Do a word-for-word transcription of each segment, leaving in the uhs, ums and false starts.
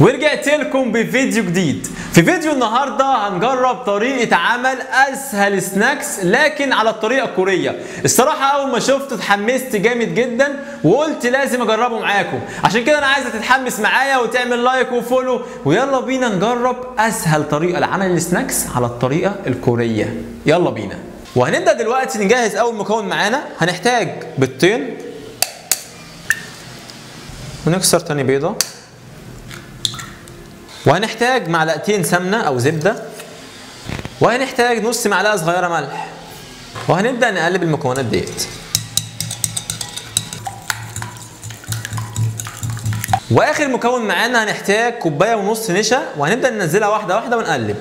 ورجعت لكم بفيديو جديد. في فيديو النهارده هنجرب طريقه عمل اسهل سناكس لكن على الطريقه الكوريه. الصراحه اول ما شفته اتحمست جامد جدا وقلت لازم اجربه معاكم، عشان كده انا عايزك تتحمس معايا وتعمل لايك وفولو، ويلا بينا نجرب اسهل طريقه لعمل السناكس على الطريقه الكوريه. يلا بينا. وهنبدا دلوقتي نجهز اول مكون معانا. هنحتاج بيضتين، ونكسر تاني بيضه، وهنحتاج معلقتين سمنه او زبده، وهنحتاج نص معلقه صغيره ملح. وهنبدا نقلب المكونات ديت. واخر مكون معانا هنحتاج كوبايه ونص نشا، وهنبدا ننزلها واحده واحده ونقلب.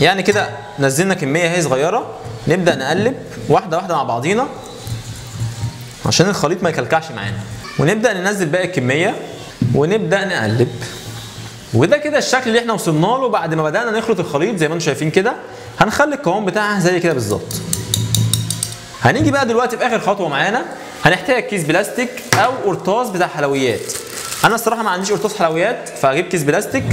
يعني كده نزلنا كميه هي صغيره، نبدا نقلب واحده واحده مع بعضينا عشان الخليط ما يكلكعش معانا، ونبدا ننزل باقي الكميه ونبدا نقلب. وده كده الشكل اللي احنا وصلنا له بعد ما بدأنا نخلط الخليط. زي ما انتم شايفين كده هنخلي القوام بتاعها زي كده بالظبط. هنيجي بقى دلوقتي في اخر خطوه معانا. هنحتاج كيس بلاستيك او قرطاس بتاع حلويات. انا الصراحه ما عنديش قرطاس حلويات، فهجيب كيس بلاستيك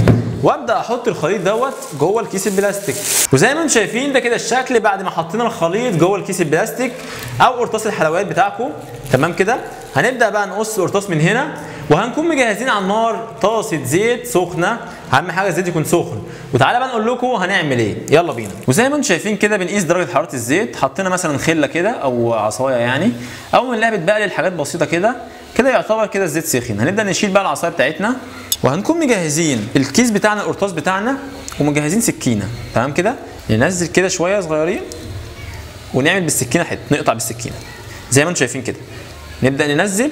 وابدا احط الخليط دوت جوه الكيس البلاستيك. وزي ما انتم شايفين ده كده الشكل بعد ما حطينا الخليط جوه الكيس البلاستيك او قرطاس الحلويات بتاعكم. تمام كده. هنبدا بقى نقص القرطاس من هنا، وهنكون مجهزين على النار طاسه زيت سخنه. اهم حاجه الزيت يكون سخن. وتعالى بقى نقول لكم هنعمل ايه. يلا بينا. وزي ما انتم شايفين كده بنقيس درجه حراره الزيت. حطينا مثلا خله كده او عصايه يعني، او بنلعب بقى للحاجات بسيطه كده كده، يعتبر كده الزيت سخن. هنبدا نشيل بقى العصايه بتاعتنا، وهنكون مجهزين الكيس بتاعنا القرطاس بتاعنا، ومجهزين سكينه. تمام كده. ننزل كده شويه صغيرين ونعمل بالسكينه حته، نقطع بالسكينه زي ما انتم شايفين كده. نبدا ننزل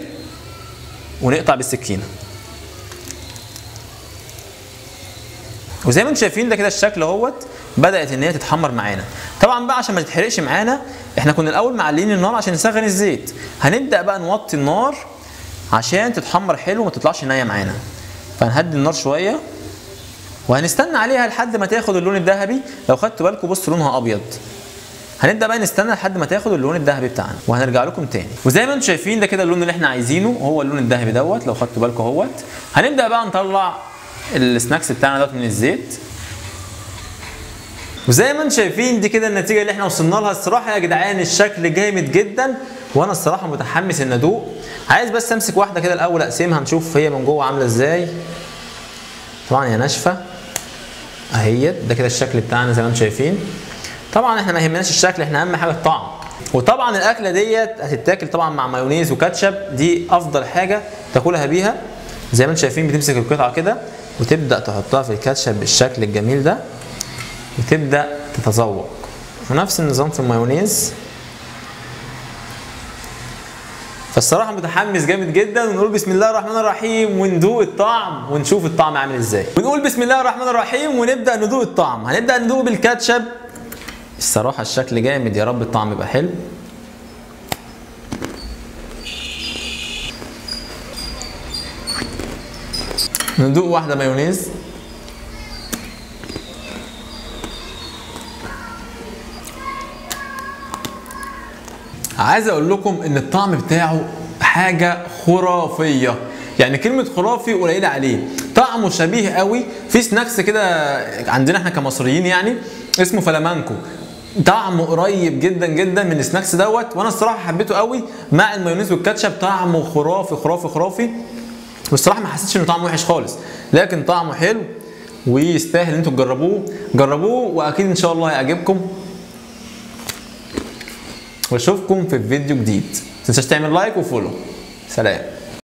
ونقطع بالسكينه. وزي ما انتم شايفين ده كده الشكل اهوت. بدات ان هي تتحمر معانا. طبعا بقى عشان ما تتحرقش معانا احنا كنا الاول معليين النار عشان نسخن الزيت. هنبدا بقى نوطي النار عشان تتحمر حلو وما تطلعش نيه معانا. فهنهدي النار شويه وهنستنى عليها لحد ما تاخد اللون الذهبي. لو خدتوا بالكم بصوا لونها ابيض. هنبدا بقى نستنى لحد ما تاخد اللون الذهبي بتاعنا، وهنرجع لكم تاني. وزي ما انتم شايفين ده كده اللون اللي احنا عايزينه هو اللون الذهبي دوت. لو خدتوا بالكم اهوت. هنبدا بقى نطلع السناكس بتاعنا دوت من الزيت. وزي ما انتم شايفين دي كده النتيجه اللي احنا وصلنا لها. الصراحه يا جدعان الشكل جامد جدا، وانا الصراحه متحمس ان ادوق. عايز بس امسك واحده كده الاول اقسمها نشوف هي من جوه عامله ازاي. طبعا هي ناشفه اهيت. ده كده الشكل بتاعنا زي ما انتم شايفين. طبعا احنا ما يهمناش الشكل، احنا اهم حاجه الطعم. وطبعا الاكله ديت هتتاكل طبعا مع مايونيز وكاتشب. دي افضل حاجه تاكلها بيها. زي ما انتم شايفين بتمسك القطعه كده وتبدا تحطها في الكاتشب بالشكل الجميل ده، وتبدا تتذوق. ونفس النظام في المايونيز. فالصراحه متحمس جامد جدا. ونقول بسم الله الرحمن الرحيم وندوق الطعم ونشوف الطعم عامل ازاي. ونقول بسم الله الرحمن الرحيم ونبدا ندوق الطعم. هنبدا ندوق بالكاتشب. الصراحه الشكل جامد. يا رب الطعم يبقى حلو. ندوق واحده مايونيز. عايز اقول لكم ان الطعم بتاعه حاجه خرافيه. يعني كلمه خرافي قليله عليه. طعمه شبيه قوي في سناكس كده عندنا احنا كمصريين يعني اسمه فلامانكو. طعمه قريب جدا جدا من السناكس دوت. وانا الصراحه حبيته قوي مع المايونيز والكاتشب. طعمه خرافي خرافي خرافي. والصراحه ما حسيتش ان طعمه وحش خالص، لكن طعمه حلو ويستاهل ان انتوا تجربوه. جربوه واكيد ان شاء الله هيعجبكم. واشوفكم في فيديو جديد. متنساش تعمل لايك وفولو. سلام.